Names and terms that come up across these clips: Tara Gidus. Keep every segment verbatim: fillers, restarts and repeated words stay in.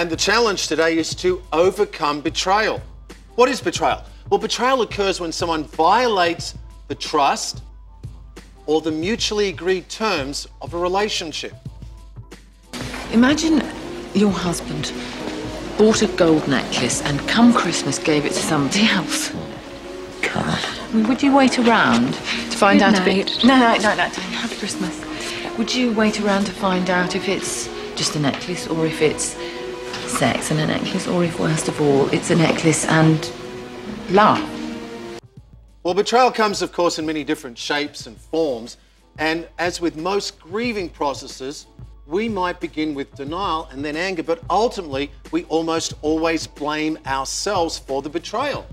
And the challenge today is to overcome betrayal. What is betrayal? Well, betrayal occurs when someone violates the trust or the mutually agreed terms of a relationship. Imagine your husband bought a gold necklace and come Christmas gave it to somebody else. God. Would you wait around to find out a bit? No, no, no, no. Happy Christmas. Would you wait around to find out if it's just a necklace or if it's sex and a necklace or if, worst of all, it's a necklace and love? Well, betrayal comes, of course, in many different shapes and forms. And as with most grieving processes, we might begin with denial and then anger, but ultimately, we almost always blame ourselves for the betrayal,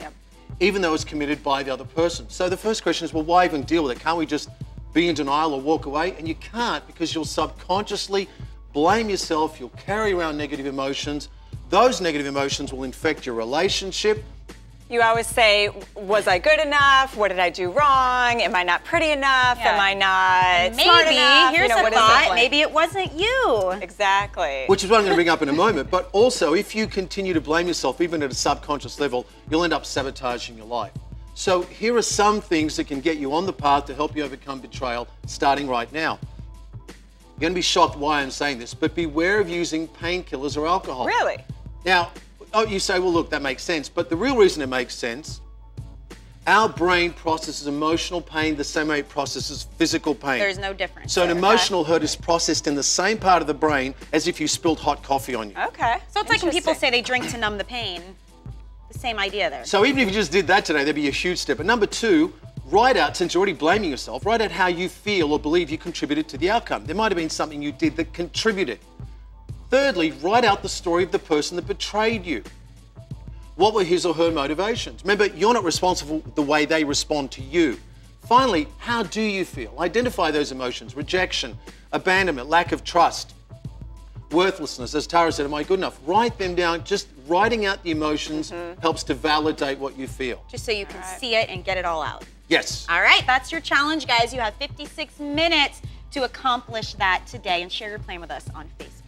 yep, even though it's committed by the other person. So the first question is, well, why even deal with it? Can't we just be in denial or walk away? And you can't, because you'll subconsciously blame yourself, you'll carry around negative emotions. Those negative emotions will infect your relationship. You always say, was I good enough? What did I do wrong? Am I not pretty enough? Yeah. Am I not maybe, smart enough? Here's you know, a thought, like? Maybe it wasn't you. Exactly. Which is what I'm going to bring up in a moment. But also, if you continue to blame yourself, even at a subconscious level, you'll end up sabotaging your life. So here are some things that can get you on the path to help you overcome betrayal, starting right now. You're going to be shocked why I'm saying this, but beware of using painkillers or alcohol. Really? Now, oh, you say, well, look, that makes sense. But the real reason it makes sense, our brain processes emotional pain the same way it processes physical pain. There's no difference. So an emotional hurt is processed in the same part of the brain as if you spilled hot coffee on you. Okay. So it's like when people say they drink to numb the pain. The same idea there. So even if you just did that today, that'd be a huge step. And number two, write out, since you're already blaming yourself, write out how you feel or believe you contributed to the outcome. There might have been something you did that contributed. Thirdly, write out the story of the person that betrayed you. What were his or her motivations? Remember, you're not responsible for the way they respond to you. Finally, how do you feel? Identify those emotions: rejection, abandonment, lack of trust, worthlessness. As Tara said, am I good enough? Write them down. Just writing out the emotions mm-hmm. helps to validate what you feel. Just so you can all right. see it and get it all out. Yes. All right, that's your challenge, guys. You have fifty-six minutes to accomplish that today, and share your plan with us on Facebook.